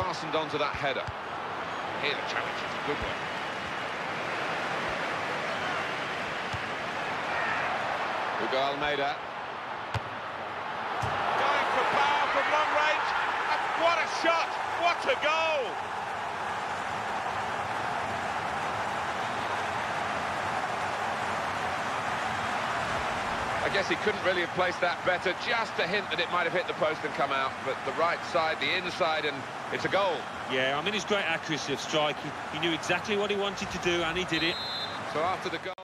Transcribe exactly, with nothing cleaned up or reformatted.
Fastened onto that header. Here the challenge is a good one. Hugo Almeida. Going for power from long range. And what a shot! What a goal! I guess he couldn't really have placed that better. Just a hint that it might have hit the post and come out, but the right side, the inside, and it's a goal. Yeah, I mean, his great accuracy of strike. He, he knew exactly what he wanted to do, and he did it. So after the goal...